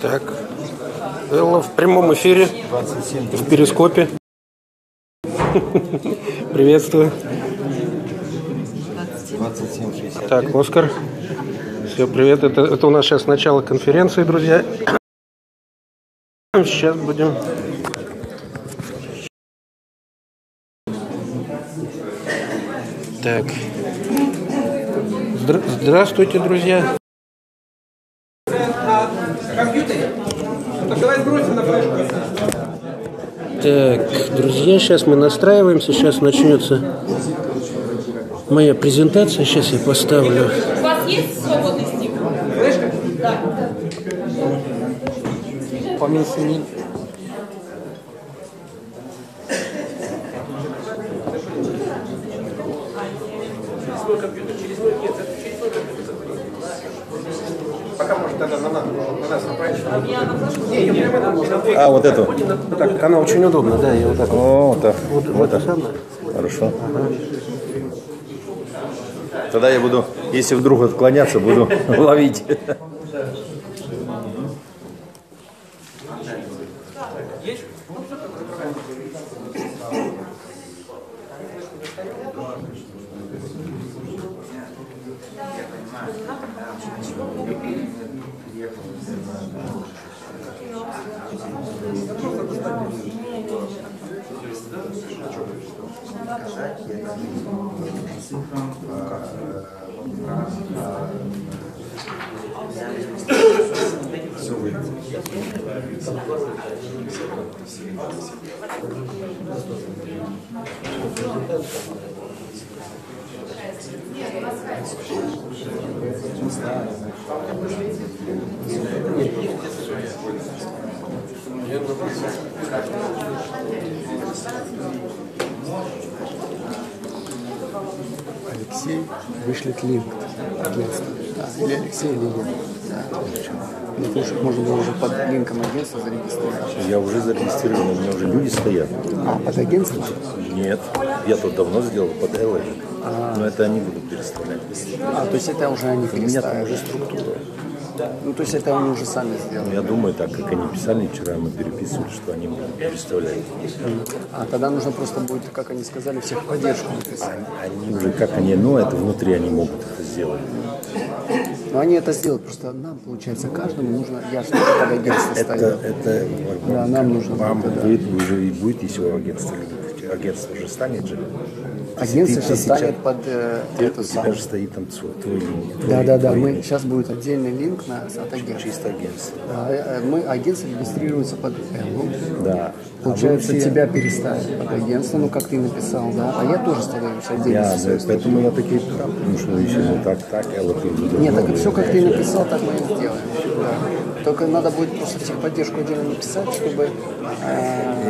Так, Элла в прямом эфире, 27. В перископе. Приветствую. 27. Так, Оскар. Все, привет. Это у нас сейчас начало конференции, друзья. Сейчас будем... Так. Здравствуйте, друзья. Так, друзья, сейчас мы настраиваемся, сейчас начнется моя презентация, сейчас я поставлю. У вас есть свободный стик? Да. Поменьше нет. А, вот эту? Так, она очень удобна, да, я вот так. О, вот так. Вот так. Хорошо. Ага. Тогда я буду, если вдруг отклоняться, буду ловить. Алексей вышлет линк. Или Алексей, или для того, чтобы можно было уже под линком агентства зарегистрироваться. Я уже зарегистрирован, у меня уже люди стоят. А, под агентством? Нет, я тут давно сделал под LR. Но это они будут переставлять. А, то есть это уже они переставят? У меня там уже структура. Ну, то есть это они уже сами сделали? Я думаю, так как они писали вчера, мы переписывали, что они переставляют. А тогда нужно просто будет, как они сказали, всех поддержку написать. Они уже, как они, ну, это внутри они могут это сделать. Но они это сделают, просто нам, получается, каждому нужно, я что-то под агентство ставил. Это да, нам нужно. Вам будет, да. Уже и будет, если у агентства любите. Агентство же станет же. Агентство сейчас станет под эту самую. У тебя же стоит там твой линк. Да, мы, сейчас будет отдельный линк на, от агентства. Чисто агентство. Да, мы, агентство регистрируется под Эллу. Да. Получается, тебя переставят под агентство, ну, как ты написал, да. А я тоже становлюсь отдельно. Поэтому я такие, потому что еще не так, Элла. Нет, так все, как ты написал, так мы и сделаем. Да. Только надо будет просто техподдержку отдельно написать, чтобы...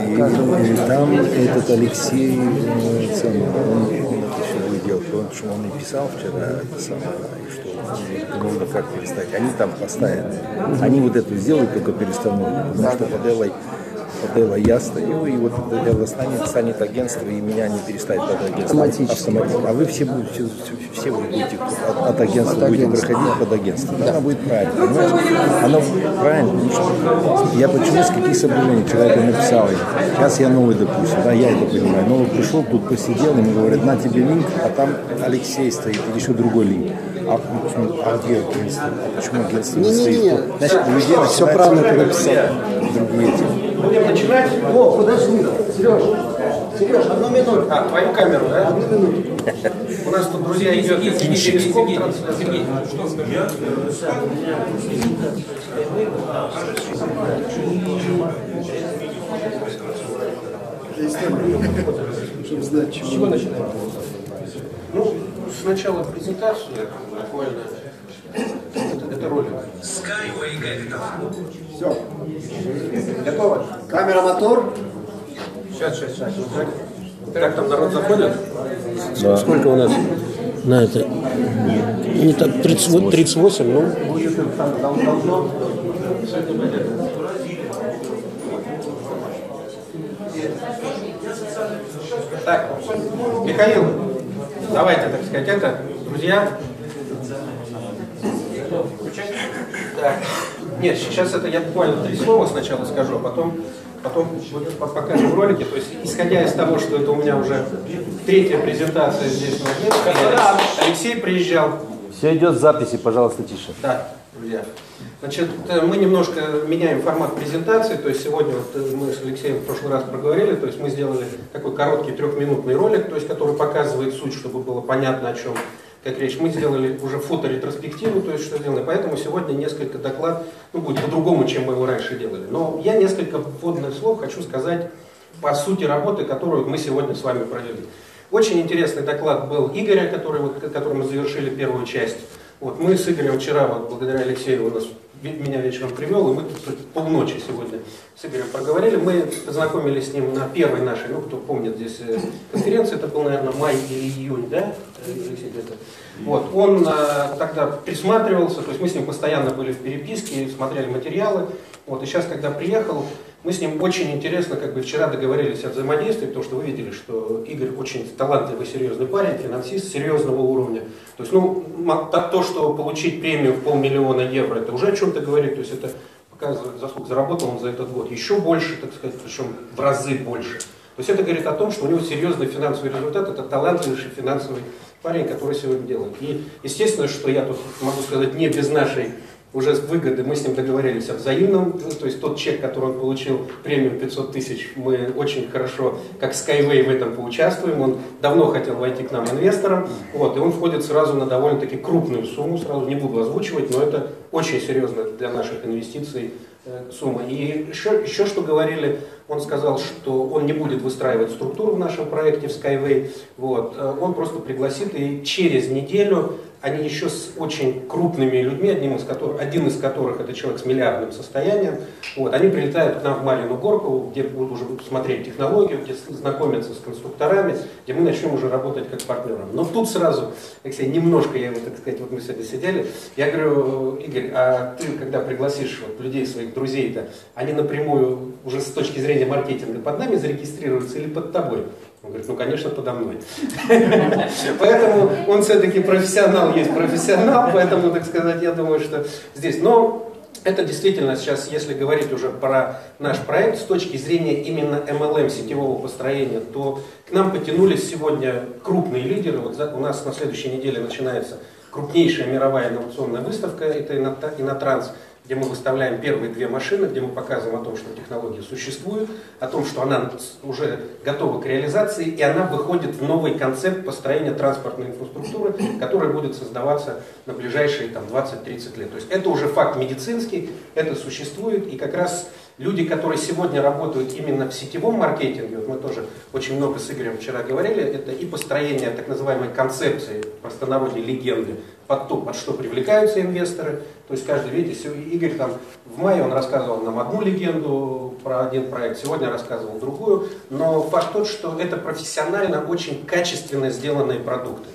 И там этот Алексей, он еще будет делать, потому что он и писал вчера, и что нужно как переставить. Они там поставят, они вот эту сделают, только перестановку, потому что под Элла я стою, и вот Элла станет агентство, и меня не переставит под агентство. Автоматически. А вы все будете от агентства будете проходить под агентство. Да. Она будет правильно. Она правильно, потому что я почему с каких соблюдений вчера это написал. Сейчас я новый, допустим, да, я это понимаю. Новый пришел, тут посидел, ему говорят, на тебе линк, а там Алексей стоит, или еще другой линк. А где агентство? А почему агентство не стоит? Значит, у людей все правильно ты написал. Другие эти. Будем начинать. О, подожди, Сереж, одну минуту. А, твою камеру, да? Одну минуту. У нас тут, друзья, идет перископ. Сергей, что скажешь? С чего начинаем? Ну, сначала презентацию, буквально. Это ролик. Skyway Capital. Все. Готово? Камера, мотор. Сейчас. Как там народ заходит? Да. Сколько у нас на это? Не так, 38, ну. Будет там должно. Так, Михаил, давайте, так сказать, это, друзья. Так. Нет, сейчас это я буквально 3 слова сначала скажу, а потом покажем ролики. То есть, исходя из того, что это у меня уже 3-я презентация здесь, Алексей приезжал. Все идет в записи, пожалуйста, тише. Да, друзья. Значит, мы немножко меняем формат презентации, то есть сегодня вот мы с Алексеем в прошлый раз проговорили, то есть мы сделали такой короткий 3-минутный ролик, то есть который показывает суть, чтобы было понятно, о чем, как речь. Мы сделали уже фоторетроспективу, то есть что сделано, поэтому сегодня несколько докладов, ну, будет по-другому, чем мы его раньше делали. Но я несколько вводных слов хочу сказать по сути работы, которую мы сегодня с вами провели. Очень интересный доклад был Игоря, который мы завершили первую часть. Вот, мы с Игорем вчера, вот, благодаря Алексею, у нас меня вечером привел, и мы полночи сегодня с Игорем проговорили. Мы познакомились с ним на первой нашей, ну, кто помнит, здесь конференции, это был, наверное, май или июнь, да, Алексей, где-то. Вот, он тогда присматривался, то есть мы с ним постоянно были в переписке, смотрели материалы. Вот, и сейчас, когда приехал, мы с ним очень интересно, как бы вчера договорились о взаимодействии, потому что вы видели, что Игорь очень талантливый, серьезный парень, финансист серьезного уровня. То есть, ну, то, что получить премию в 500 000 евро, это уже о чем-то говорит, то есть это показывает, за сколько заработал он за этот год. Еще больше, так сказать, причем в разы больше. То есть это говорит о том, что у него серьезный финансовый результат, это талантливейший финансовый парень, который сегодня делает. И естественно, что я тут могу сказать не без нашей уже с выгоды, мы с ним договорились о взаимном, то есть тот чек, который он получил, премию 500 000, мы очень хорошо, как Skyway, в этом поучаствуем. Он давно хотел войти к нам инвестором, вот, и он входит сразу на довольно-таки крупную сумму, сразу не буду озвучивать, но это очень серьезно для наших инвестиций сумма. И еще что говорили, он сказал, что он не будет выстраивать структуру в нашем проекте в Skyway, вот, он просто пригласит, и через неделю они еще с очень крупными людьми, один из которых это человек с миллиардным состоянием, вот, они прилетают к нам в Малину Горку, где будут уже смотреть технологию, где знакомятся с конструкторами, где мы начнем уже работать как партнером. Но тут сразу, Алексей, немножко я его, так сказать, вот мы сегодня сидели, я говорю: Игорь, а ты, когда пригласишь вот людей, своих друзей-то, они напрямую уже с точки зрения маркетинга под нами зарегистрируются или под тобой? Он говорит: ну, конечно, подо мной. Поэтому он все-таки профессионал есть профессионал, поэтому, так сказать, я думаю, что здесь. Но это действительно сейчас, если говорить уже про наш проект с точки зрения именно MLM, сетевого построения, то к нам потянулись сегодня крупные лидеры. Вот у нас на следующей неделе начинается крупнейшая мировая инновационная выставка, это InnoTrans, где мы выставляем первые 2 машины, где мы показываем о том, что технология существует, о том, что она уже готова к реализации, и она выходит в новый концепт построения транспортной инфраструктуры, которая будет создаваться на ближайшие 20-30 лет. То есть это уже факт медицинский, это существует, и как раз люди, которые сегодня работают именно в сетевом маркетинге, вот мы тоже очень много с Игорем вчера говорили, это и построение так называемой концепции, простонародной легенды, под то, под что привлекаются инвесторы. То есть каждый, видите, Игорь там в мае он рассказывал нам одну легенду про один проект, сегодня рассказывал другую, но факт тот, что это профессионально очень качественно сделанные продукты.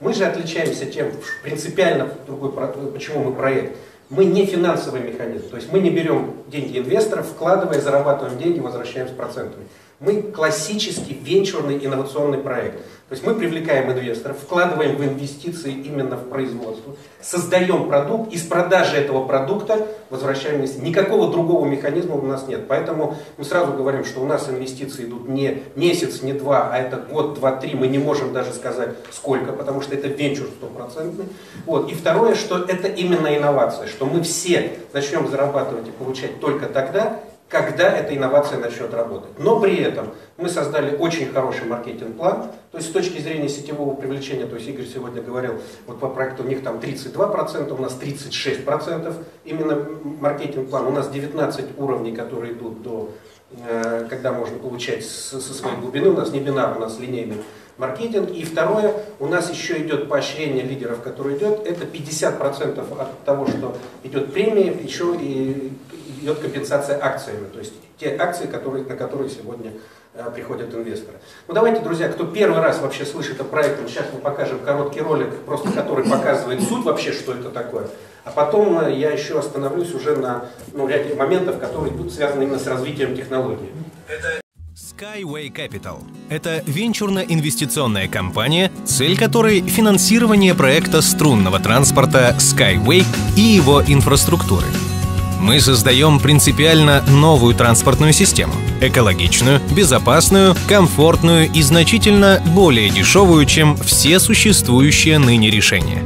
Мы же отличаемся тем, принципиально другой, почему мы проект. Мы не финансовый механизм, то есть мы не берем деньги инвесторов, вкладывая, зарабатываем деньги, возвращаем с процентами. Мы классический венчурный инновационный проект. То есть мы привлекаем инвесторов, вкладываем в инвестиции именно в производство, создаем продукт, из продажи этого продукта возвращаем инвестиции. Никакого другого механизма у нас нет. Поэтому мы сразу говорим, что у нас инвестиции идут не месяц, не два, а это год, два, три. Мы не можем даже сказать сколько, потому что это венчур стопроцентный. Вот. И второе, что это именно инновация, что мы все начнем зарабатывать и получать только тогда, когда эта инновация начнет работать. Но при этом мы создали очень хороший маркетинг-план, то есть с точки зрения сетевого привлечения, то есть Игорь сегодня говорил, вот по проекту у них там 32%, у нас 36% именно маркетинг-план, у нас 19 уровней, которые идут до, когда можно получать со своей глубины, у нас не бинар, у нас линейный маркетинг. И второе, у нас еще идет поощрение лидеров, которые идет, это 50% от того, что идет премия, еще и идет компенсация акциями, то есть те акции, на которые сегодня приходят инвесторы. Ну давайте, друзья, кто первый раз вообще слышит о проекте, сейчас мы покажем короткий ролик, просто который показывает суть вообще, что это такое. А потом я еще остановлюсь уже на ряде моментов, которые тут связаны именно с развитием технологий. Skyway Capital – это венчурно-инвестиционная компания, цель которой – финансирование проекта струнного транспорта Skyway и его инфраструктуры. мы создаем принципиально новую транспортную систему – экологичную, безопасную, комфортную и значительно более дешевую, чем все существующие ныне решения.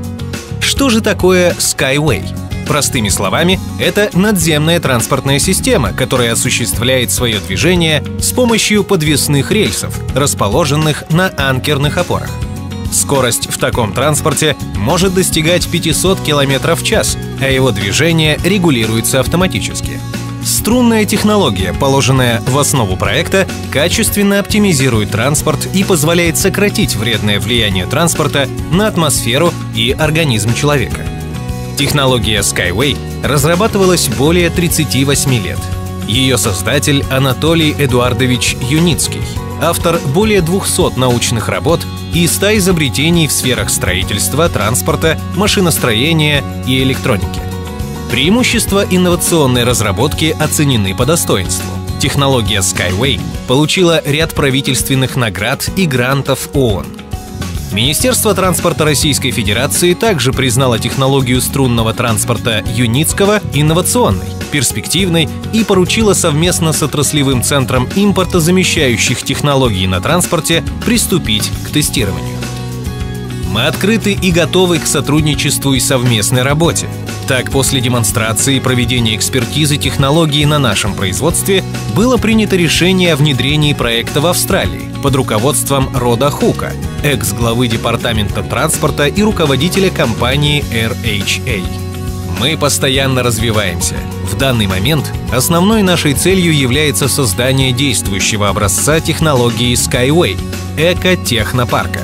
Что же такое Skyway? Простыми словами, это надземная транспортная система, которая осуществляет свое движение с помощью подвесных рельсов, расположенных на анкерных опорах. Скорость в таком транспорте может достигать 500 км в час, а его движение регулируется автоматически. Струнная технология, положенная в основу проекта, качественно оптимизирует транспорт и позволяет сократить вредное влияние транспорта на атмосферу и организм человека. Технология Skyway разрабатывалась более 38 лет. Ее создатель Анатолий Эдуардович Юницкий, автор более 200 научных работ и 100 изобретений в сферах строительства, транспорта, машиностроения и электроники. Преимущества инновационной разработки оценены по достоинству. Технология Skyway получила ряд правительственных наград и грантов ООН. Министерство транспорта Российской Федерации также признало технологию струнного транспорта Юницкого инновационной, перспективной и поручило совместно с отраслевым центром импортозамещающих технологий на транспорте приступить к тестированию. Мы открыты и готовы к сотрудничеству и совместной работе. Так, после демонстрации и проведения экспертизы технологии на нашем производстве было принято решение о внедрении проекта в Австралии под руководством Рода Хука, экс-главы департамента транспорта и руководителя компании RHA. Мы постоянно развиваемся. В данный момент основной нашей целью является создание действующего образца технологии Skyway – экотехнопарка.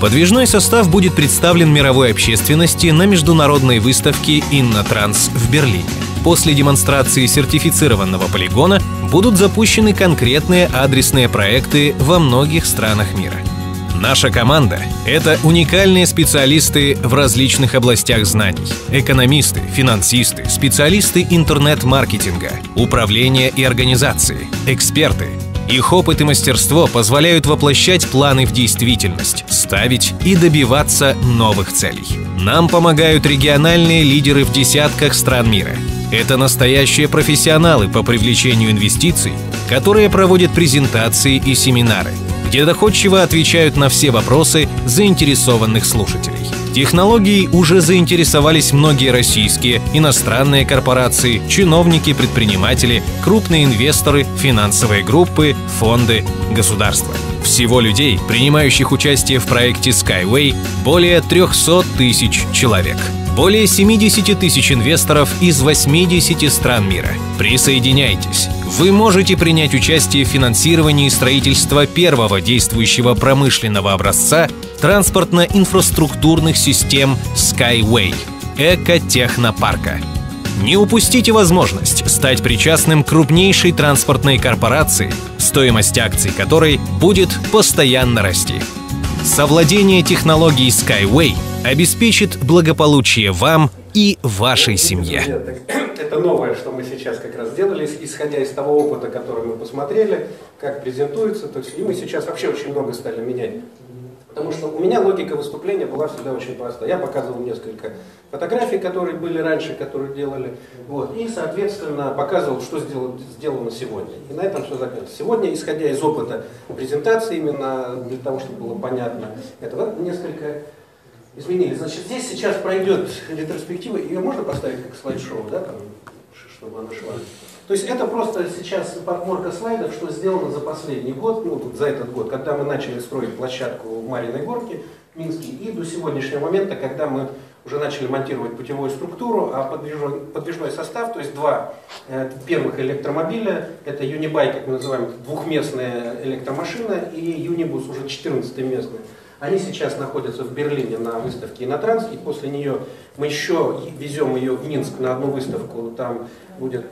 Подвижной состав будет представлен мировой общественности на международной выставке InnoTrans в Берлине. После демонстрации сертифицированного полигона будут запущены конкретные адресные проекты во многих странах мира. Наша команда — это уникальные специалисты в различных областях знаний. Экономисты, финансисты, специалисты интернет-маркетинга, управления и организации, эксперты. Их опыт и мастерство позволяют воплощать планы в действительность, ставить и добиваться новых целей. Нам помогают региональные лидеры в десятках стран мира. Это настоящие профессионалы по привлечению инвестиций, которые проводят презентации и семинары, где доходчиво отвечают на все вопросы заинтересованных слушателей. Технологией уже заинтересовались многие российские, иностранные корпорации, чиновники, предприниматели, крупные инвесторы, финансовые группы, фонды, государства. Всего людей, принимающих участие в проекте Skyway, более 300 тысяч человек. Более 70 тысяч инвесторов из 80 стран мира. Присоединяйтесь! Вы можете принять участие в финансировании строительства первого действующего промышленного образца транспортно-инфраструктурных систем Skyway – экотехнопарка. Не упустите возможность стать причастным к крупнейшей транспортной корпорации, стоимость акций которой будет постоянно расти. Совладение технологией Skyway обеспечит благополучие вам и вашей семье. Это новое, что мы сейчас как раз сделали, исходя из того опыта, который мы посмотрели, как презентуется. То есть, и мы сейчас вообще очень много стали менять. Потому что у меня логика выступления была всегда очень проста. Я показывал несколько фотографий, которые были раньше, которые делали. Вот, и, соответственно, показывал, что сделано сегодня. И на этом все закончилось. Сегодня, исходя из опыта презентации, именно для того, чтобы было понятно, это вот несколько... изменили. Значит, здесь сейчас пройдет ретроспектива, ее можно поставить как слайд-шоу, да, там, чтобы она шла. То есть это просто сейчас подборка слайдов, что сделано за последний год, ну, вот за этот год, когда мы начали строить площадку в Мариной Горке, в Минске, и до сегодняшнего момента, когда мы уже начали монтировать путевую структуру, а подвижной состав, то есть два первых электромобиля, это Юнибайк, как мы называем, двухместная электромашина, и Юнибус уже 14-местная. Они сейчас находятся в Берлине на выставке «ИнноТранс», и после нее мы еще везем ее в Минск на одну выставку, там будет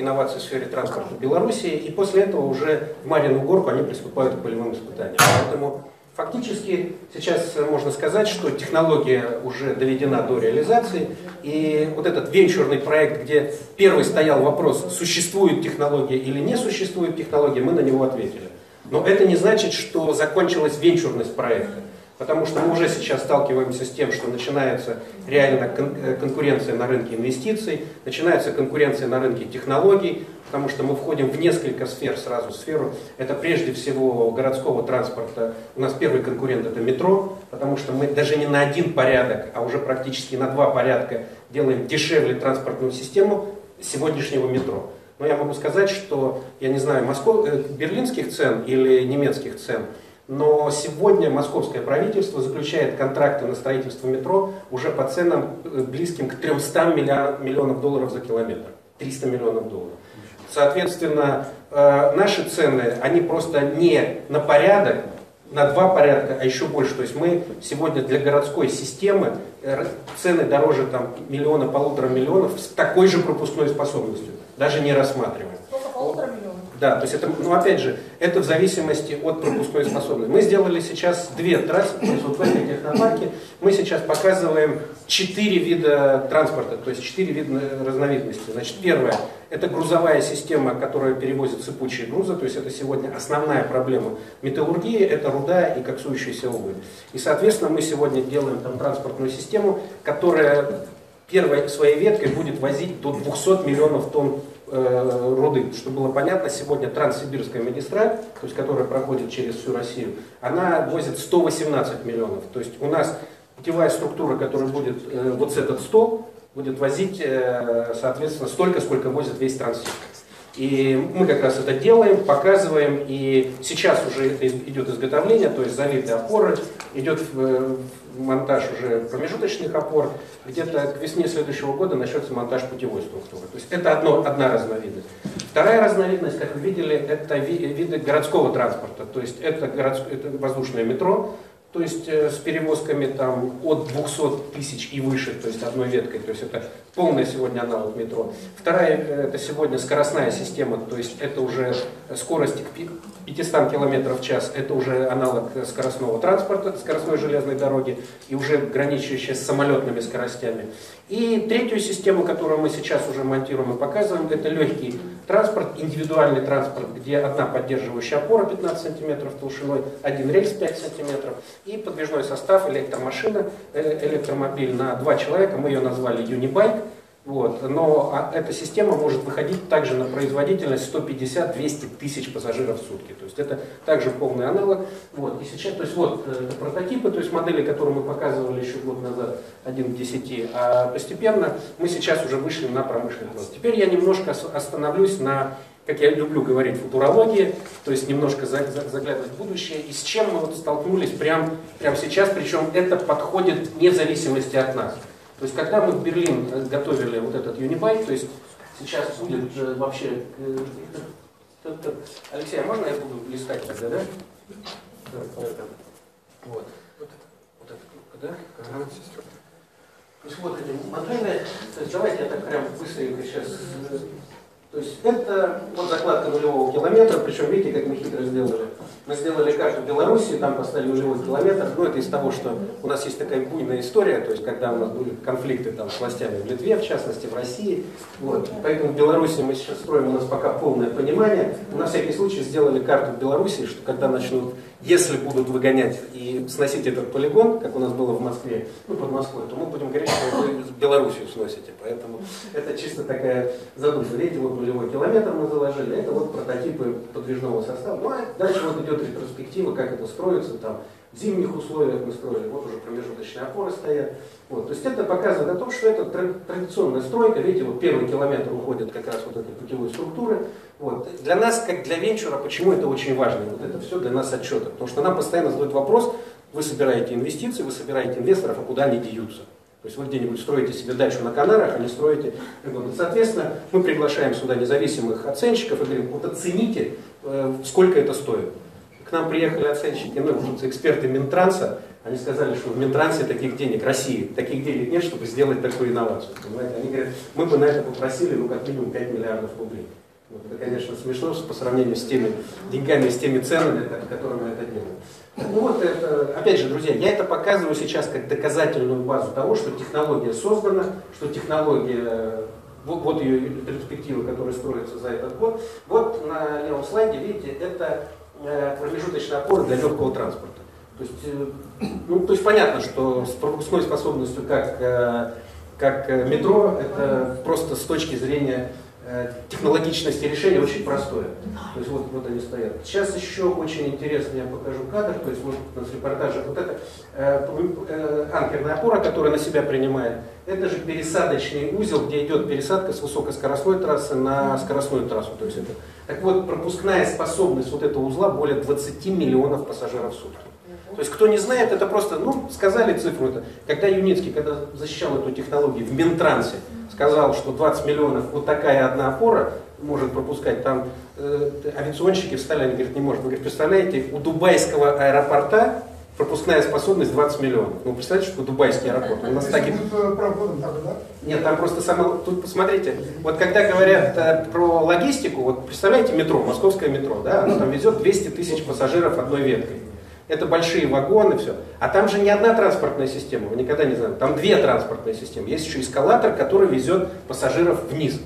инновации в сфере транспорта Беларуси, и после этого уже в Марину Горку они приступают к полевым испытаниям. Поэтому фактически сейчас можно сказать, что технология уже доведена до реализации, и вот этот венчурный проект, где первый стоял вопрос, существует технология или не существует технология, мы на него ответили. Но это не значит, что закончилась венчурность проекта. Потому что мы уже сейчас сталкиваемся с тем, что начинается реально конкуренция на рынке инвестиций, начинается конкуренция на рынке технологий, потому что мы входим в несколько сфер сразу. Это прежде всего городского транспорта. У нас первый конкурент это метро, потому что мы даже не на один порядок, а уже практически на два порядка делаем дешевле транспортную систему сегодняшнего метро. Но я могу сказать, что, я не знаю, берлинских цен или немецких цен, но сегодня московское правительство заключает контракты на строительство метро уже по ценам близким к 300 миллионов долларов за километр. 300 миллионов долларов. Соответственно, наши цены, они просто не на порядок, на два порядка, а еще больше. То есть мы сегодня для городской системы цены дороже там, миллиона, полутора миллионов с такой же пропускной способностью. Даже не рассматриваем. Сколько? Полутора миллиона? Да, то есть это, ну, опять же, это в зависимости от пропускной способности. Мы сделали сейчас две трассы, то есть вот в этой технопарке мы сейчас показываем 4 вида транспорта, то есть 4 вида разновидности. Значит, первое, это грузовая система, которая перевозит сыпучие грузы, то есть это сегодня основная проблема металлургии, это руда и коксующаяся уголь. И, соответственно, мы сегодня делаем там транспортную систему, которая первой своей веткой будет возить до 200 миллионов тонн руды. Чтобы было понятно, сегодня Транссибирская магистраль, то есть, которая проходит через всю Россию, она возит 118 миллионов. То есть у нас путевая структура, которая будет вот с этот стол, будет возить, соответственно, столько, сколько возит весь Транссиб. И мы как раз это делаем, показываем, и сейчас уже это идет изготовление, то есть завиты опоры, идет монтаж уже промежуточных опор, где-то к весне следующего года начнется монтаж путевой структуры. То есть это одна разновидность. Вторая разновидность, как вы видели, это виды городского транспорта, то есть это воздушное метро, то есть с перевозками там, от 200 тысяч и выше, то есть одной веткой, то есть это полная сегодня аналог метро. Вторая, это сегодня скоростная система, то есть это уже скорости к 500 км в час, это уже аналог скоростного транспорта, скоростной железной дороги и уже граничащая с самолетными скоростями. И третью систему, которую мы сейчас уже монтируем и показываем, это легкий транспорт, индивидуальный транспорт, где одна поддерживающая опора 15 см толщиной, один рельс 5 см и подвижной состав электромашина, электромобиль на 2 человека, мы ее назвали Юнибайк. Вот. Но эта система может выходить также на производительность 150-200 тысяч пассажиров в сутки. То есть это также полный аналог. Вот. И сейчас, то есть вот прототипы, то есть модели, которые мы показывали еще год назад, 1 к 10, а постепенно мы сейчас уже вышли на промышленность. Теперь я немножко остановлюсь на, как я люблю говорить, футурологии, то есть немножко заглядывать в будущее. И с чем мы вот столкнулись прямо сейчас, причем это подходит вне зависимости от нас. То есть, когда мы в Берлин готовили вот этот Юнибайк, то есть сейчас будет вообще... Алексей, а можно я буду листать тогда, да? Вот. Вот это, да? Ага. То есть, вот эти модели. То есть, давайте я так прям быстренько сейчас... То есть, это вот закладка нулевого километра, причем, видите, как мы хитро сделали. Мы сделали карту Беларуси, там поставили нулевой километр. Ну, это из того, что у нас есть такая буйная история, то есть, когда у нас были конфликты там, с властями в Литве, в частности, в России. Вот. Поэтому в Беларуси мы сейчас строим, у нас пока полное понимание. Мы на всякий случай сделали карту Беларуси, что когда начнут, если будут выгонять и сносить этот полигон, как у нас было в Москве, ну, под Москвой, то мы будем говорить, что вы Белоруссию сносите. Поэтому это чисто такая задумка. Видите, вот нулевой километр мы заложили, это вот прототипы подвижного состава. Ну, а дальше вот идет ретроспектива, как это строится, там, в зимних условиях мы строили, вот уже промежуточные опоры стоят. Вот. То есть это показывает о том, что это традиционная стройка, видите, вот первый километр уходит как раз вот этой путевой структуры. Вот. Для нас, как для венчура, почему это очень важно, вот это все для нас отчеты, потому что нам постоянно задают вопрос, вы собираете инвестиции, вы собираете инвесторов, а куда они деются? То есть вы где-нибудь строите себе дачу на Канарах, а не строите. Соответственно, мы приглашаем сюда независимых оценщиков и говорим, вот оцените, сколько это стоит. К нам приехали оценщики, эксперты Минтранса, они сказали, что в Минтрансе таких денег, России, таких денег нет, чтобы сделать такую инновацию. Понимаете? Они говорят, мы бы на это попросили, ну как минимум 5 миллиардов рублей. Это, конечно, смешно по сравнению с теми деньгами, с теми ценами, которыми это делают. Ну вот, это, опять же, друзья, я это показываю сейчас как доказательную базу того, что технология создана, что технология, вот ее перспективы, которые строятся за этот год. Вот на левом слайде, видите, это промежуточный опор для легкого транспорта. То есть понятно, что с пропускной способностью как метро, это просто с точки зрения технологичности решения очень простое. То есть вот они стоят. Сейчас еще очень интересно, я покажу кадр, то есть вот у нас в репортаже вот это анкерная опора, которая на себя принимает, это же пересадочный узел, где идет пересадка с высокоскоростной трассы на скоростную трассу. То есть это, так вот, пропускная способность вот этого узла более 20 миллионов пассажиров в сутки. То есть, кто не знает, это просто, ну, сказали цифру, это, когда Юницкий, когда защищал эту технологию в Минтрансе, сказал, что 20 миллионов вот такая одна опора может пропускать, там авиационщики встали, они говорят, не может. Вы говорите, представляете, у дубайского аэропорта пропускная способность 20 миллионов. Ну, представляете, что дубайский аэропорт. У нас такие... Нет, там просто само... Тут посмотрите, вот когда говорят про логистику, вот представляете метро, московское метро, да, оно там везет 200 тысяч пассажиров одной веткой. Это большие вагоны, все. А там же не одна транспортная система, вы никогда не знаете. Там две транспортные системы. Есть еще эскалатор, который везет пассажиров вниз.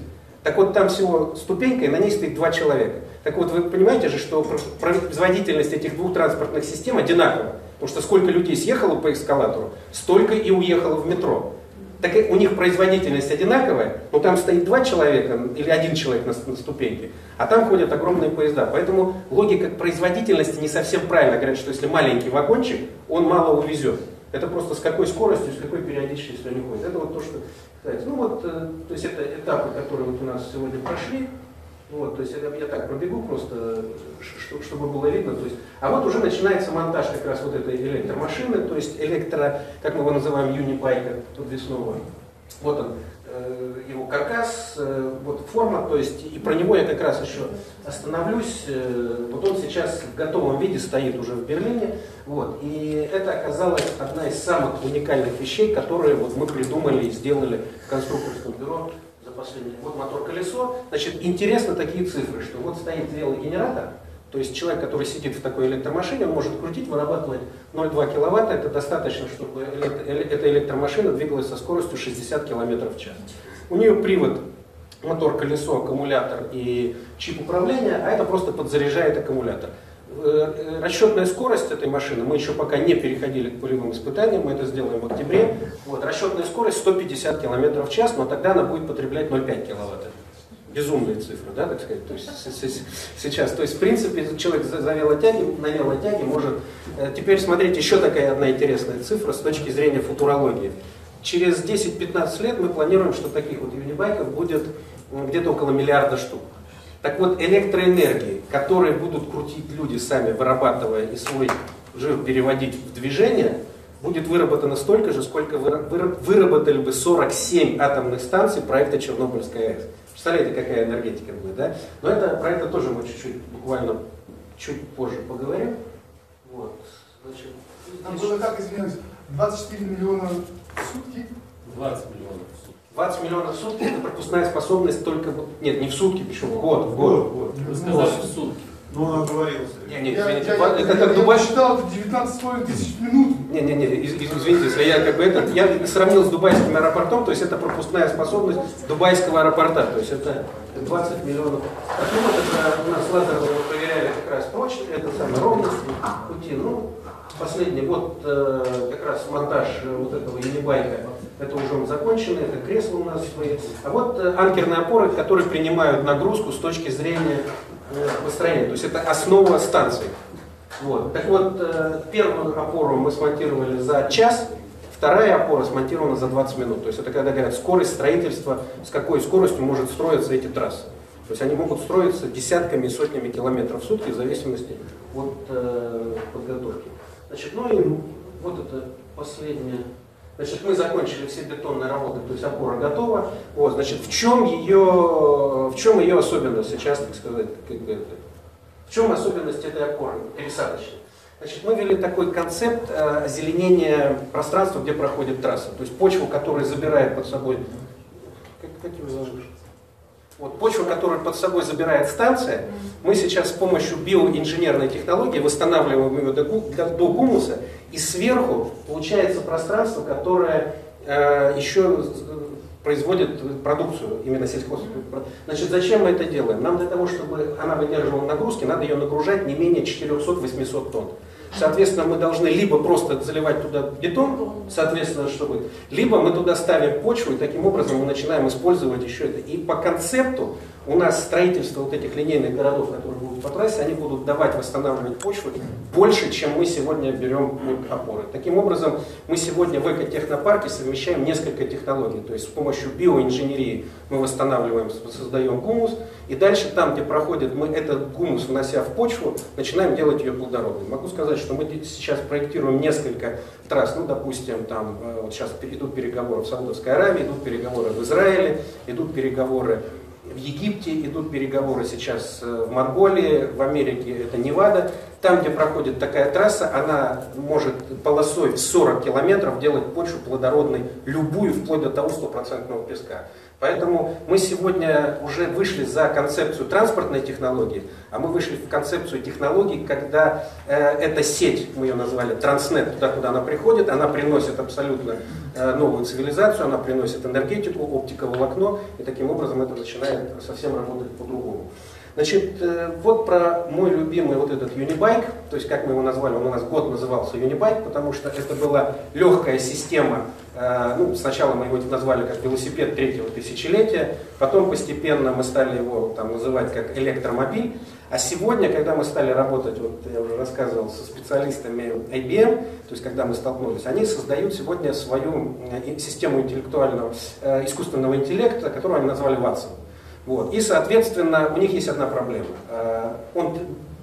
Так вот, там всего ступенька, и на ней стоит два человека. Так вот, вы понимаете же, что производительность этих двух транспортных систем одинакова. Потому что сколько людей съехало по эскалатору, столько и уехало в метро. Так у них производительность одинаковая, но там стоит два человека или один человек на ступеньке, а там ходят огромные поезда. Поэтому логика производительности не совсем правильно. Говорят, что если маленький вагончик, он мало увезет. Это просто с какой скоростью, с какой периодичностью они ходят. Это вот то, что... Ну вот, то есть это этапы, которые вот у нас сегодня прошли. Вот, то есть я так пробегу просто, чтобы было видно. То есть, а вот уже начинается монтаж как раз вот этой электромашины, то есть как мы его называем, юнибайка подвесного. Вот он, его каркас, вот форма, то есть и про него я как раз еще остановлюсь. Вот он сейчас в готовом виде стоит уже в Берлине. Вот, и это оказалась одна из самых уникальных вещей, которые вот мы придумали и сделали в конструкторском бюро. Вот мотор-колесо. Значит, интересно такие цифры, что вот стоит велогенератор, то есть человек, который сидит в такой электромашине, он может крутить, вырабатывать 0,2 киловатта. Это достаточно, чтобы эта электромашина двигалась со скоростью 60 км в час. У нее привод, мотор-колесо, аккумулятор и чип управления, а это просто подзаряжает аккумулятор. Расчетная скорость этой машины, мы еще пока не переходили к полевым испытаниям, мы это сделаем в октябре. Вот, расчетная скорость 150 км в час, но тогда она будет потреблять 0,5 киловатта. Безумные цифры, да, так сказать, то есть, сейчас. То есть, в принципе, человек нанял тяги, может... Теперь, смотрите, еще такая одна интересная цифра с точки зрения футурологии. Через 10-15 лет мы планируем, что таких вот юнибайков будет где-то около миллиарда штук. Так вот, электроэнергии, которые будут крутить люди сами, вырабатывая и свой жир переводить в движение, будет выработано столько же, сколько выработали бы 47 атомных станций проекта Чернобыльская АЭС. Представляете, какая энергетика будет, да? Но про это тоже мы чуть-чуть, буквально чуть позже поговорим. Вот. Значит, там было как изменилось? 24 миллиона в сутки? 20 миллионов в сутки. 20 миллионов в сутки – это пропускная способность только... Нет, не в сутки, почему? В год. Вы сказали в сутки. Ну, он оговорился. Я считал, это 19 тысяч минут. Извините, если я как бы это... Я сравнил с дубайским аэропортом, то есть это пропускная способность дубайского аэропорта. То есть это 20 миллионов. Так, ну, вот это у нас лазерно проверяли как раз прочность, это самая ровность пути. Ну, последний вот как раз монтаж вот этого юнибайка. Это уже он закончен, это кресло у нас свои. А вот анкерные опоры, которые принимают нагрузку с точки зрения построения. То есть это основа станции. Вот. Так вот, первую опору мы смонтировали за час, вторая опора смонтирована за 20 минут. То есть это когда говорят скорость строительства, с какой скоростью может строиться эти трассы. То есть они могут строиться десятками и сотнями километров в сутки в зависимости от подготовки. Значит, ну и вот это последнее. Значит, мы закончили все бетонные работы, то есть опора готова. Вот, значит, в чем ее особенность сейчас, так сказать, в чем особенность этой опоры пересадочной? Значит, мы ввели такой концепт озеленения пространства, где проходит трасса. То есть почву, которая забирает под собой... Вот почву, которую под собой забирает станция, мы сейчас с помощью биоинженерной технологии восстанавливаем ее до гумуса, и сверху получается пространство, которое еще производит продукцию, именно сельхозпродукцию. Значит, зачем мы это делаем? Нам для того, чтобы она выдерживала нагрузки, надо ее нагружать не менее 400-800 тонн. Соответственно, мы должны либо просто заливать туда бетон, соответственно, что будет, либо мы туда ставим почву, и таким образом мы начинаем использовать еще это. И по концепту у нас строительство вот этих линейных городов, которые будут по трассе, они будут давать восстанавливать почву больше, чем мы сегодня берем опоры. Таким образом, мы сегодня в экотехнопарке совмещаем несколько технологий. То есть с помощью биоинженерии мы восстанавливаем, создаем гумус, и дальше там, где проходит, мы этот гумус, внося в почву, начинаем делать ее плодородной. Могу сказать, что мы сейчас проектируем несколько трасс, ну, допустим, там вот сейчас идут переговоры в Саудовской Аравии, идут переговоры в Израиле, идут переговоры в Египте, идут переговоры сейчас в Монголии, в Америке это Невада. Там, где проходит такая трасса, она может полосой в 40 километров делать почву плодородной, любую, вплоть до того 100% песка. Поэтому мы сегодня уже вышли за концепцию транспортной технологии, а мы вышли в концепцию технологий, когда эта сеть, мы ее назвали Транснет, туда, куда она приходит, она приносит абсолютно новую цивилизацию, она приносит энергетику, оптиковолокно, и таким образом это начинает совсем работать по-другому. Значит, вот про мой любимый вот этот Юнибайк, то есть как мы его назвали, он у нас год назывался Юнибайк, потому что это была легкая система, ну, сначала мы его назвали как велосипед третьего тысячелетия, потом постепенно мы стали его там называть как электромобиль, а сегодня, когда мы стали работать, вот я уже рассказывал, со специалистами IBM, то есть когда мы столкнулись, они создают сегодня свою систему интеллектуального, искусственного интеллекта, которую они назвали Watson. Вот. И, соответственно, у них есть одна проблема. Он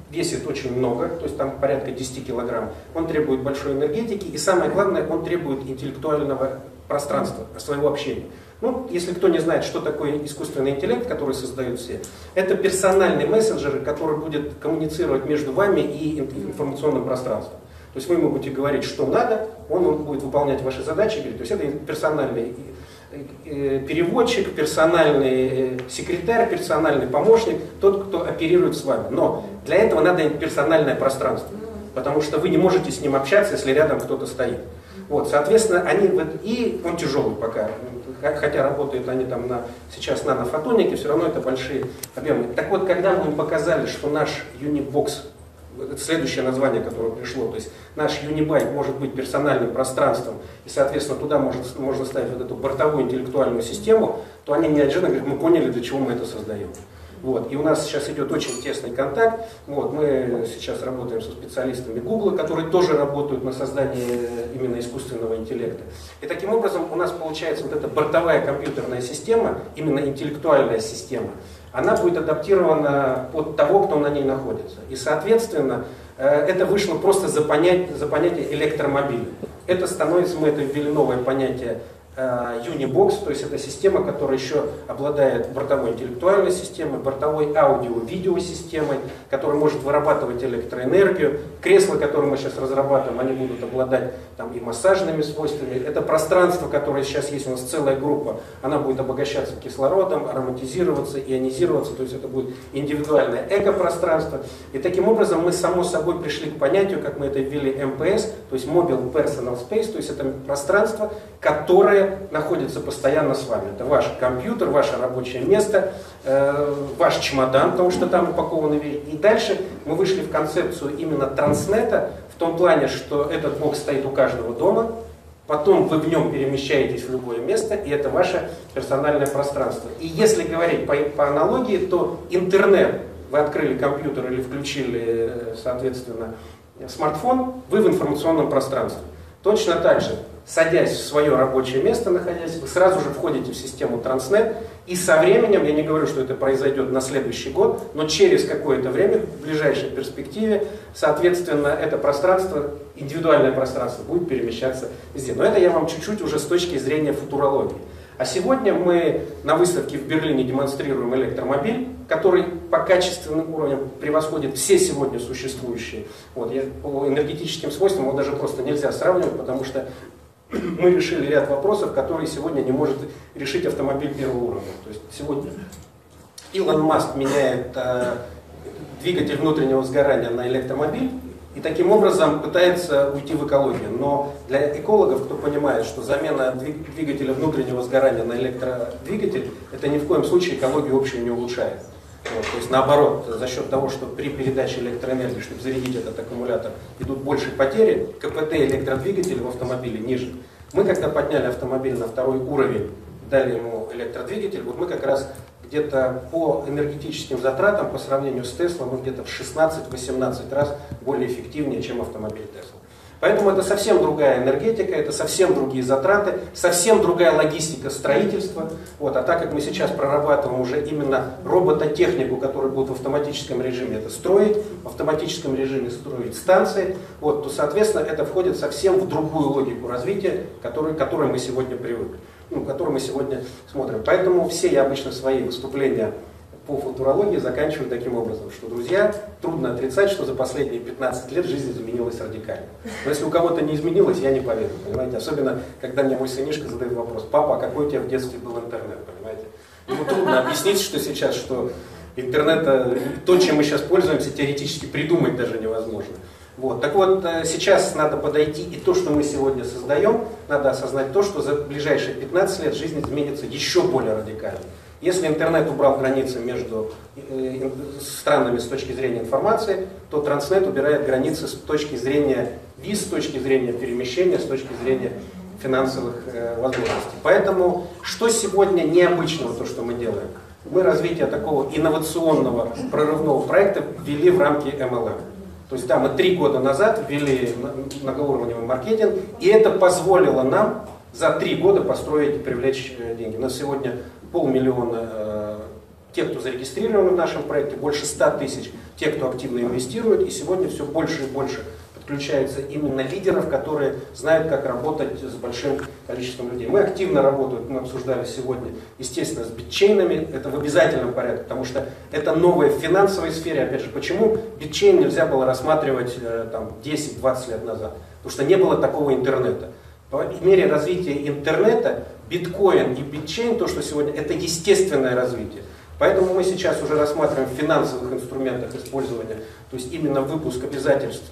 весит очень много, то есть там порядка 10 килограмм. Он требует большой энергетики и, самое главное, он требует интеллектуального пространства, своего общения. Ну, если кто не знает, что такое искусственный интеллект, который создают все, это персональный мессенджер, который будет коммуницировать между вами и информационным пространством. То есть вы ему будете говорить, что надо, он будет выполнять ваши задачи. То есть это персональный переводчик, персональный секретарь, персональный помощник, тот, кто оперирует с вами. Но для этого надо персональное пространство, потому что вы не можете с ним общаться, если рядом кто-то стоит. Вот, соответственно, они, и он тяжелый пока, хотя работают они там сейчас на нанофотонике, все равно это большие объемы. Так вот, когда мы им показали, что наш Unibox, это следующее название, которое пришло, то есть наш Юнибайк может быть персональным пространством, и, соответственно, туда можно ставить вот эту бортовую интеллектуальную систему, то они неожиданно говорят, мы поняли, для чего мы это создаем. Вот. И у нас сейчас идет очень тесный контакт. Вот. Мы сейчас работаем со специалистами Гугла, которые тоже работают на создании именно искусственного интеллекта. И таким образом у нас получается вот эта бортовая компьютерная система, именно интеллектуальная система, она будет адаптирована под того, кто на ней находится. И, соответственно, это вышло просто за понятие электромобиля. Это становится, мы это ввели новое понятие Unibox, то есть это система, которая еще обладает бортовой интеллектуальной системой, бортовой аудио-видео системой, которая может вырабатывать электроэнергию. Кресла, которые мы сейчас разрабатываем, они будут обладать там и массажными свойствами. Это пространство, которое сейчас есть, у нас целая группа, она будет обогащаться кислородом, ароматизироваться, ионизироваться, то есть это будет индивидуальное экопространство. И таким образом мы само собой пришли к понятию, как мы это ввели, МПС, то есть Mobile Personal Space, то есть это пространство, которое находится постоянно с вами. Это ваш компьютер, ваше рабочее место, ваш чемодан, потому что там упакованы вещи. И дальше мы вышли в концепцию именно транснета, в том плане, что этот бокс стоит у каждого дома, потом вы в нем перемещаетесь в любое место, и это ваше персональное пространство. И если говорить по аналогии, то интернет, вы открыли компьютер или включили, соответственно, смартфон, вы в информационном пространстве. Точно так же, садясь в свое рабочее место, находясь, вы сразу же входите в систему Транснет, и со временем, я не говорю, что это произойдет на следующий год, но через какое-то время, в ближайшей перспективе, соответственно, это пространство, индивидуальное пространство будет перемещаться везде. Но это я вам чуть-чуть уже с точки зрения футурологии. А сегодня мы на выставке в Берлине демонстрируем электромобиль, который по качественным уровням превосходит все сегодня существующие. Вот, по энергетическим свойствам его даже просто нельзя сравнивать, потому что мы решили ряд вопросов, которые сегодня не может решить автомобиль первого уровня. То есть сегодня Илон Маск меняет двигатель внутреннего сгорания на электромобиль и таким образом пытается уйти в экологию. Но для экологов, кто понимает, что замена двигателя внутреннего сгорания на электродвигатель, это ни в коем случае экологию общую не улучшает. Вот, то есть наоборот, за счет того, что при передаче электроэнергии, чтобы зарядить этот аккумулятор, идут больше потери, КПД электродвигателя в автомобиле ниже. Мы когда подняли автомобиль на второй уровень, дали ему электродвигатель, вот мы как раз где-то по энергетическим затратам по сравнению с Теслой мы где-то в 16-18 раз более эффективнее, чем автомобиль Тесла. Поэтому это совсем другая энергетика, это совсем другие затраты, совсем другая логистика строительства. Вот. А так как мы сейчас прорабатываем уже именно робототехнику, которая будет в автоматическом режиме это строить, в автоматическом режиме строить станции, вот, то, соответственно, это входит совсем в другую логику развития, к которой мы сегодня привыкли, ну, которую мы сегодня смотрим. Поэтому все я обычно свои выступления по футурологии заканчиваю таким образом, что, друзья, трудно отрицать, что за последние 15 лет жизнь изменилась радикально. Но если у кого-то не изменилось, я не поверю, понимаете? Особенно, когда мне мой сынишка задает вопрос: папа, а какой у тебя в детстве был интернет, понимаете? Ему трудно объяснить, что сейчас, что интернет, то, чем мы сейчас пользуемся, теоретически придумать даже невозможно. Вот. Так вот, сейчас надо подойти, и то, что мы сегодня создаем, надо осознать то, что за ближайшие 15 лет жизнь изменится еще более радикально. Если интернет убрал границы между странами с точки зрения информации, то Транснет убирает границы с точки зрения виз, с точки зрения перемещения, с точки зрения финансовых возможностей. Поэтому, что сегодня необычного, то, что мы делаем? Мы развитие такого инновационного прорывного проекта ввели в рамки MLM. То есть, да, мы 3 года назад ввели многоуровневый маркетинг, и это позволило нам за 3 года построить и привлечь деньги. На сегодня полмиллиона тех, кто зарегистрирован в нашем проекте, больше 100 тысяч тех, кто активно инвестирует, и сегодня все больше и больше подключается именно лидеров, которые знают, как работать с большим количеством людей. Мы активно работаем, мы обсуждали сегодня, естественно, с битчейнами, это в обязательном порядке, потому что это новое в финансовой сфере. Опять же, почему битчейн нельзя было рассматривать 10-20 лет назад? Потому что не было такого интернета. В мере развития интернета биткоин и битчейн, то, что сегодня, это естественное развитие. Поэтому мы сейчас уже рассматриваем в финансовых инструментах использования, то есть именно выпуск обязательств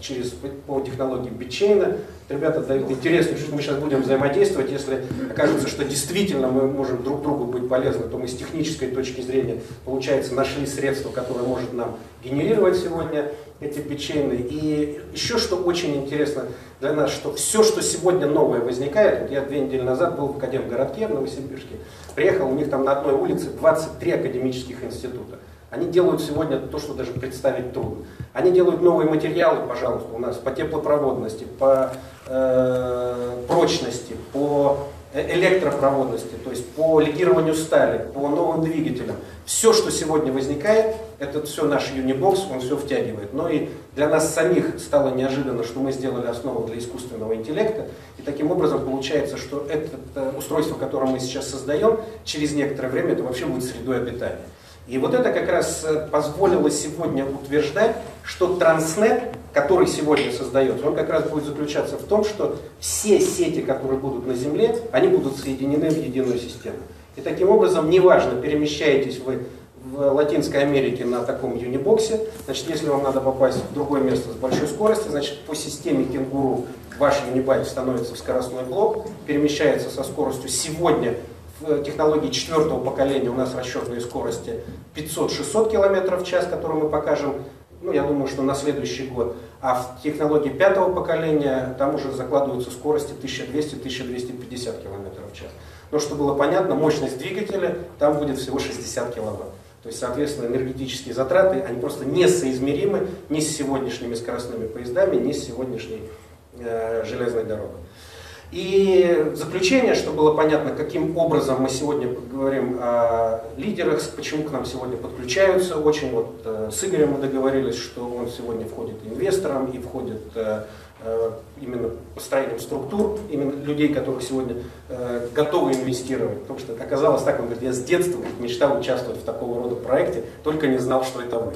по технологии битчейна. Ребята дают интересно, что мы сейчас будем взаимодействовать. Если окажется, что действительно мы можем друг другу быть полезны, то мы с технической точки зрения, получается, нашли средство, которое может нам генерировать сегодня эти битчейны. И еще что очень интересно для нас, что все, что сегодня новое возникает, вот я 2 недели назад был в Академгородке, в Новосибирске, приехал, у них там на одной улице 23 академических института. Они делают сегодня то, что даже представить трудно. Они делают новые материалы, пожалуйста, у нас по теплопроводности, по прочности, по электропроводности, то есть по легированию стали, по новым двигателям. Все, что сегодня возникает, это все наш Unibox, он все втягивает. Но и для нас самих стало неожиданно, что мы сделали основу для искусственного интеллекта. И таким образом получается, что это устройство, которое мы сейчас создаем, через некоторое время это вообще будет средой обитания. И вот это как раз позволило сегодня утверждать, что Транснет, который сегодня создается, он как раз будет заключаться в том, что все сети, которые будут на Земле, они будут соединены в единую систему. И таким образом, неважно, перемещаетесь вы в Латинской Америке на таком юнибоксе, значит, если вам надо попасть в другое место с большой скоростью, значит, по системе кенгуру ваш юнибайк становится в скоростной блок, перемещается со скоростью сегодня, технологии 4-го поколения у нас расчетные скорости 500-600 км в час, которые мы покажем, ну, я думаю, что на следующий год. А в технологии 5-го поколения там уже закладываются скорости 1200-1250 км в час. Но, чтобы было понятно, мощность двигателя там будет всего 60 кВт. То есть, соответственно, энергетические затраты, они просто несоизмеримы ни с сегодняшними скоростными поездами, ни с сегодняшней железной дорогой. И в заключение, чтобы было понятно, каким образом мы сегодня говорим о лидерах, почему к нам сегодня подключаются. Очень вот с Игорем мы договорились, что он сегодня входит инвестором и входит именно построением структур, именно людей, которые сегодня готовы инвестировать. Потому что оказалось так, он говорит, я с детства мечтал участвовать в такого рода проекте, только не знал, что это вы.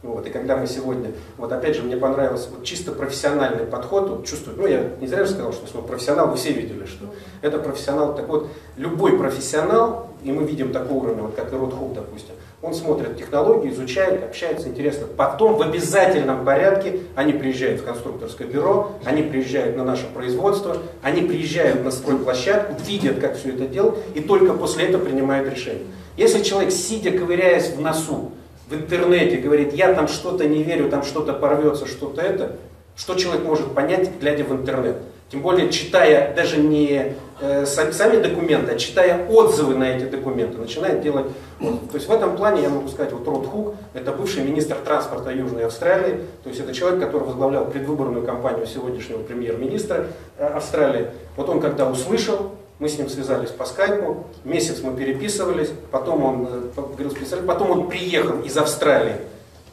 Вот, и когда мы сегодня, вот опять же, мне понравился вот чисто профессиональный подход, вот чувствую, ну я не зря же сказал, что слово профессионал, вы все видели, что это профессионал. Так вот, любой профессионал, и мы видим такого уровня, вот как и Род Хук, допустим, он смотрит технологии, изучает, общается, интересно. Потом в обязательном порядке они приезжают в конструкторское бюро, они приезжают на наше производство, они приезжают на стройплощадку, видят, как все это делают, и только после этого принимают решение. Если человек, сидя, ковыряясь в носу, в интернете говорит, я там что-то не верю, там что-то порвется, что-то это, что человек может понять, глядя в интернет? Тем более, читая даже не сами документы, а читая отзывы на эти документы, начинает делать... То есть в этом плане я могу сказать, вот Род Хук, это бывший министр транспорта Южной Австралии, то есть это человек, который возглавлял предвыборную кампанию сегодняшнего премьер-министра Австралии. Вот он когда услышал, мы с ним связались по скайпу, месяц мы переписывались, потом он приехал из Австралии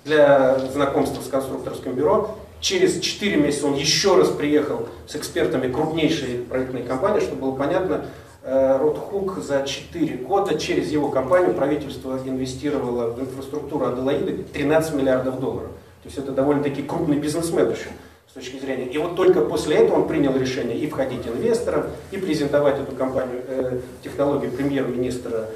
для знакомства с конструкторским бюро. Через 4 месяца он еще раз приехал с экспертами крупнейшей проектной компании, чтобы было понятно, Род Хук за 4 года через его компанию правительство инвестировало в инфраструктуру Аделаиды $13 миллиардов. То есть это довольно-таки крупный бизнесмен еще с точки зрения. И вот только после этого он принял решение и входить инвесторов, и презентовать эту компанию, технологию премьер-министра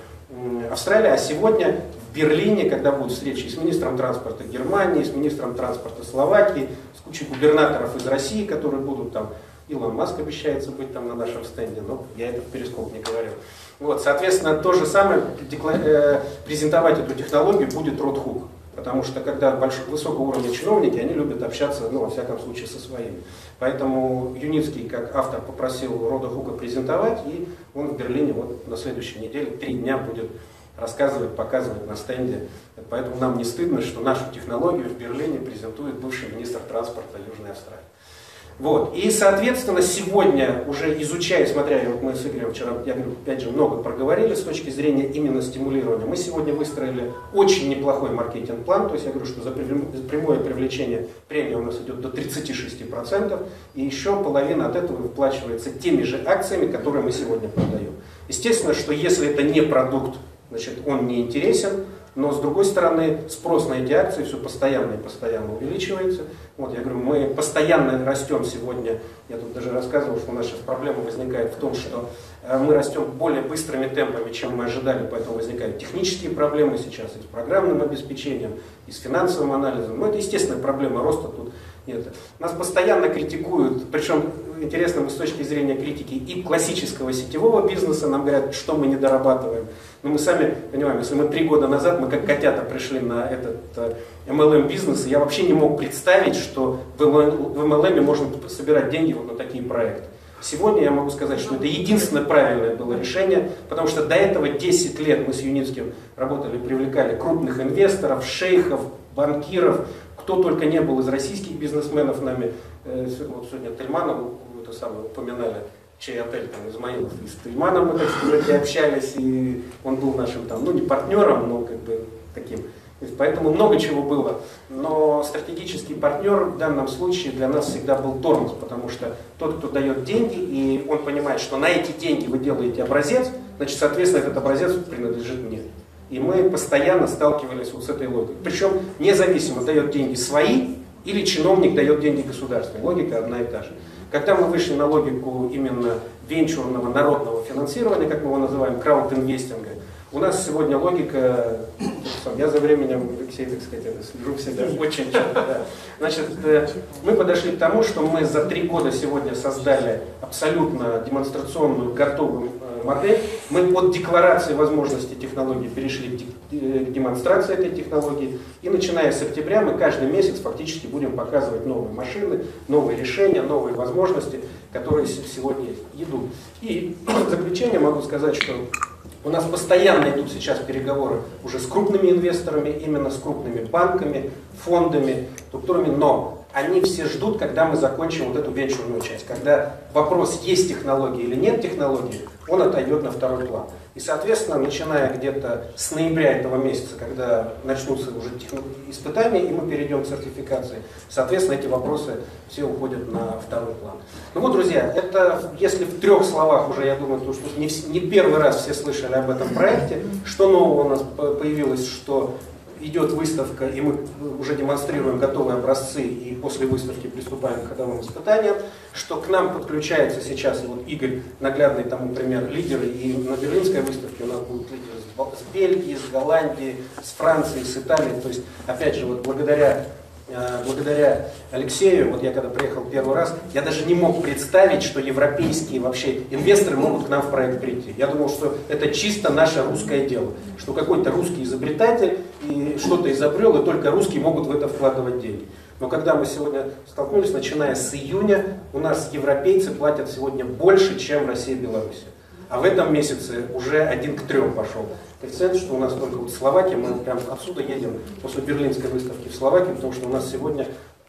Австралии. А сегодня в Берлине, когда будут встречи с министром транспорта Германии, с министром транспорта Словакии, с кучей губернаторов из России, которые будут там, Илон Маск обещается быть там на нашем стенде, но я это в перископ не говорил. Вот, соответственно, то же самое презентовать эту технологию будет Род Хук, потому что когда высокого уровня чиновники, они любят общаться, ну, во всяком случае, со своими. Поэтому Юницкий, как автор, попросил Рода Хука презентовать, и он в Берлине вот на следующей неделе 3 дня будет рассказывать, показывать на стенде. Поэтому нам не стыдно, что нашу технологию в Берлине презентует бывший министр транспорта Южной Австралии. Вот. И, соответственно, сегодня, уже изучая, смотря, вот мы с Игорем вчера, я говорю, опять же, много проговорили с точки зрения именно стимулирования. Мы сегодня выстроили очень неплохой маркетинг-план, то есть я говорю, что за прямое привлечение премии у нас идет до 36%, и еще половина от этого выплачивается теми же акциями, которые мы сегодня продаем. Естественно, что если это не продукт, значит, он не интересен. Но, с другой стороны, спрос на эти акции все постоянно и постоянно увеличивается. Вот, я говорю, мы постоянно растем сегодня. Я тут даже рассказывал, что наша проблема возникает в том, что мы растем более быстрыми темпами, чем мы ожидали. Поэтому возникают технические проблемы сейчас и с программным обеспечением, и с финансовым анализом. Но это естественная проблема роста, тут нет. Нас постоянно критикуют, причем интересно с точки зрения критики и классического сетевого бизнеса. Нам говорят, что мы не дорабатываем. Но мы сами понимаем, если мы 3 года назад, мы как котята пришли на этот MLM-бизнес, я вообще не мог представить, что в MLM можно собирать деньги вот на такие проекты. Сегодня я могу сказать, что это единственное правильное было решение, потому что до этого 10 лет мы с Юницким работали, привлекали крупных инвесторов, шейхов, банкиров, кто только не был из российских бизнесменов нами. Вот сегодня Тельманову упоминали, чей отель там Измаилов, и с Тельманом мы, так сказать, общались, и он был нашим там, ну не партнером, но как бы таким. Поэтому много чего было, но стратегический партнер в данном случае для нас всегда был тормоз, потому что тот, кто дает деньги, и он понимает, что на эти деньги вы делаете образец, значит, соответственно, этот образец принадлежит мне. И мы постоянно сталкивались вот с этой логикой. Причем независимо, дает деньги свои или чиновник дает деньги государственные. Логика одна и та же. Когда мы вышли на логику именно венчурного народного финансирования, как мы его называем, краудинвестинга, у нас сегодня логика, я за временем, Алексей, так сказать, слежу всегда очень часто. Да. Значит, мы подошли к тому, что мы за 3 года сегодня создали абсолютно демонстрационную, готовую модель. Мы от декларации возможности технологии перешли к демонстрации этой технологии. И начиная с октября мы каждый месяц фактически будем показывать новые машины, новые решения, новые возможности, которые сегодня идут. И в заключение могу сказать, что у нас постоянно идут сейчас переговоры уже с крупными инвесторами, именно с крупными банками, фондами, структурами, но они все ждут, когда мы закончим вот эту венчурную часть, когда вопрос, есть технологии или нет технологии, он отойдет на второй план. И, соответственно, начиная где-то с ноября этого месяца, когда начнутся уже испытания, и мы перейдем к сертификации, соответственно, эти вопросы все уходят на второй план. Ну вот, друзья, это, если в 3 словах уже, я думаю, потому что не первый раз все слышали об этом проекте, что нового у нас появилось, что идет выставка, и мы уже демонстрируем готовые образцы, и после выставки приступаем к ходовым испытаниям, что к нам подключается сейчас, вот Игорь, наглядный тому пример, лидеры, и на Берлинской выставке у нас будут лидеры с Бельгии, с Голландии, с Франции, с Италии, то есть, опять же, вот благодаря благодаря Алексею, вот я когда приехал первый раз, я даже не мог представить, что европейские вообще инвесторы могут к нам в проект прийти. Я думал, что это чисто наше русское дело, что какой-то русский изобретатель что-то изобрел, и только русские могут в это вкладывать деньги. Но когда мы сегодня столкнулись, начиная с июня, у нас европейцы платят сегодня больше, чем Россия и Беларусь. А в этом месяце уже 1:3 пошел. Коэффициент, что у нас только вот Словакия, мы прям отсюда едем после Берлинской выставки в Словакию, потому что у нас сегодня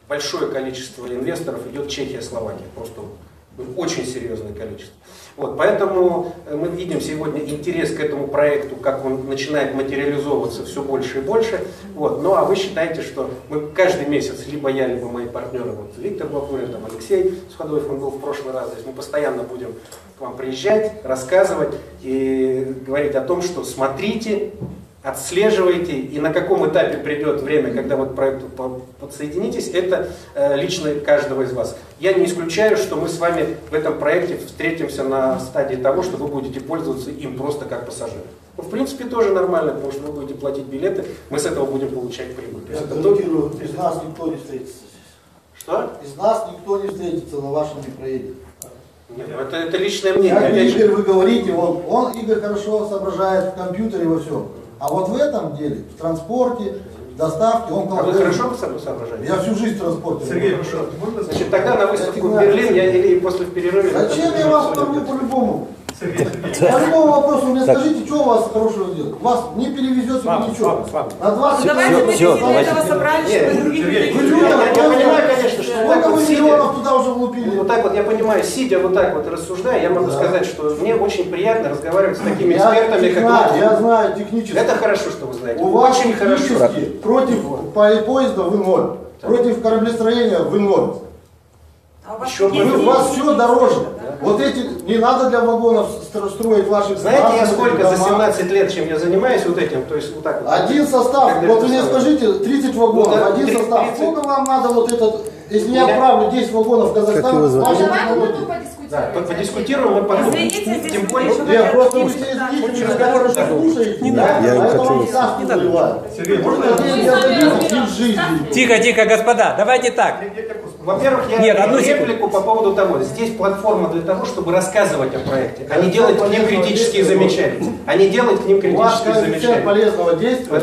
большое количество инвесторов идет Чехия, Словакия, просто очень серьезное количество. Вот, поэтому мы видим сегодня интерес к этому проекту, как он начинает материализовываться все больше и больше. Вот, ну а вы считаете, что мы каждый месяц, либо я, либо мои партнеры, вот Виктор Бакульев, там Алексей Сходой, он был в прошлый раз здесь, мы постоянно будем к вам приезжать, рассказывать и говорить о том, что смотрите, отслеживайте, и на каком этапе придет время, когда вот к проекту подсоединитесь, это лично каждого из вас. Я не исключаю, что мы с вами в этом проекте встретимся на стадии того, что вы будете пользоваться им просто как пассажир. Ну, в принципе, тоже нормально, потому что вы будете платить билеты, мы с этого будем получать прибыль. Я гарантирую, из нас никто не встретится. Что? Из нас никто не встретится на вашем проекте. Нет, это личное мнение. Как Игорь, вы говорите, он Игорь хорошо соображает в компьютере во всем. А вот в этом деле, в транспорте, в доставке, он... А вы хорошо соображаете? Я всю жизнь в транспорте. Сергей, хорошо. Значит, тогда на выставку в Берлин я или после перерыва... Зачем я вас кормлю по-любому? По любому вопросу мне скажите, что у вас хорошего делает? Вас не перевезет ничего. Давайте мы для этого собрались, чтобы других людей. Я понимаю, конечно, что сколько вы миллионов туда уже влупили. Вот так вот, я понимаю, сидя вот так вот рассуждая, я могу сказать, что мне очень приятно разговаривать с такими экспертами, как вы. Я знаю технически. Это хорошо, что вы знаете. У вас очень хорошо. Против поезда вы ноль. Против кораблестроения вы ноль. У вас все дороже. Вот эти, не надо для вагонов строить ваши... Знаете, я сколько за 17 лет, чем я занимаюсь вот этим, то есть вот так вот. Один состав, когда вот вы мне скажите, 30 вагонов, да, один 30, состав. 30. Сколько вам надо вот этот, если я отправлю 10 вагонов в Казахстан, ваши технологии? Да, подискутируем, мы потом. Извините, тем более, что я просто вы все извините, разговор слушаете. Не надо, я поэтому не надо. Сергей, можно я... Тихо, господа, давайте так. Во-первых, я реплику по поводу того, здесь платформа для того, чтобы рассказывать о проекте, а не делать к ним критические замечания. Полезного действия.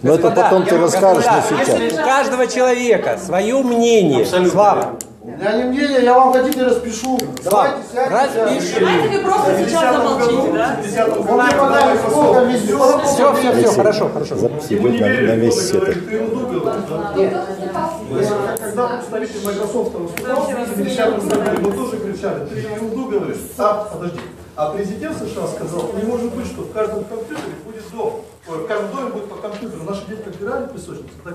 Но это потом ты расскажешь на сейчас. Если у каждого человека свое мнение, Слава. У меня не мнение, я вам хотите распишу. Слава, распиши. Давайте вы просто сейчас замолчите, да? Все, хорошо. Записи будет на весь сеток. Когда представитель Microsoft выступал, в 50-м году мы тоже кричали, ты не ерунду говоришь, подожди. А президент США сказал, не может быть, что в каждом компьютере будет дом. В каждом доме будет по компьютеру. Наши дети отбирали песочницу, так и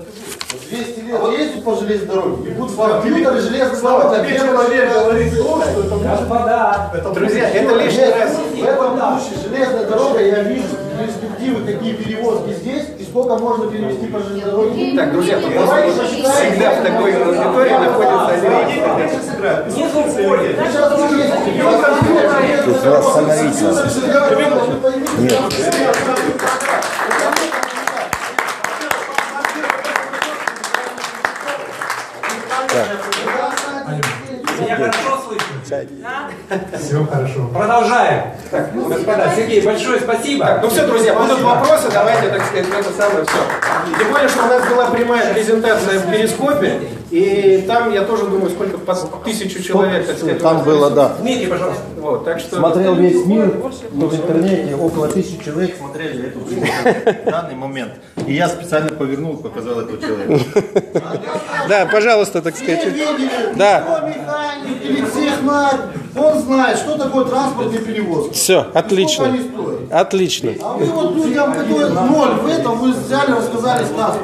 будет. 200 лет ездят по железной дороге. И будут компьютеры, железные дороги. Тебе человек говорит то, что это будет. Друзья, это лишний раз. В этом случае железная дорога, я вижу перспективы, какие перевозки здесь и сколько можно перевести по железной дороге. Так, друзья, всегда в такой аудитории находятся люди. Остановить нас. Нет. Я хорошо слышу? Да? Все хорошо. Продолжаем. Так, господа, Сергей, большое спасибо. Так, ну все, друзья, будут вопросы, давайте, так сказать, это самое все. Тем более, что у нас была прямая презентация в Перископе, и там, я тоже думаю, сколько, по 1000 человек, так сказать. Там было, да. Смотрите, пожалуйста. Вот, так что... Смотрел весь мир, но в интернете около 1000 человек смотрели эту презентацию в данный момент. И я специально повернул, показал этого человека. Да, пожалуйста, так сказать. Да. Он знает, что такое транспортный перевоз. Все, отлично. Отлично. А вы вот людям, которые ноль в этом, вы взяли, рассказали с нас.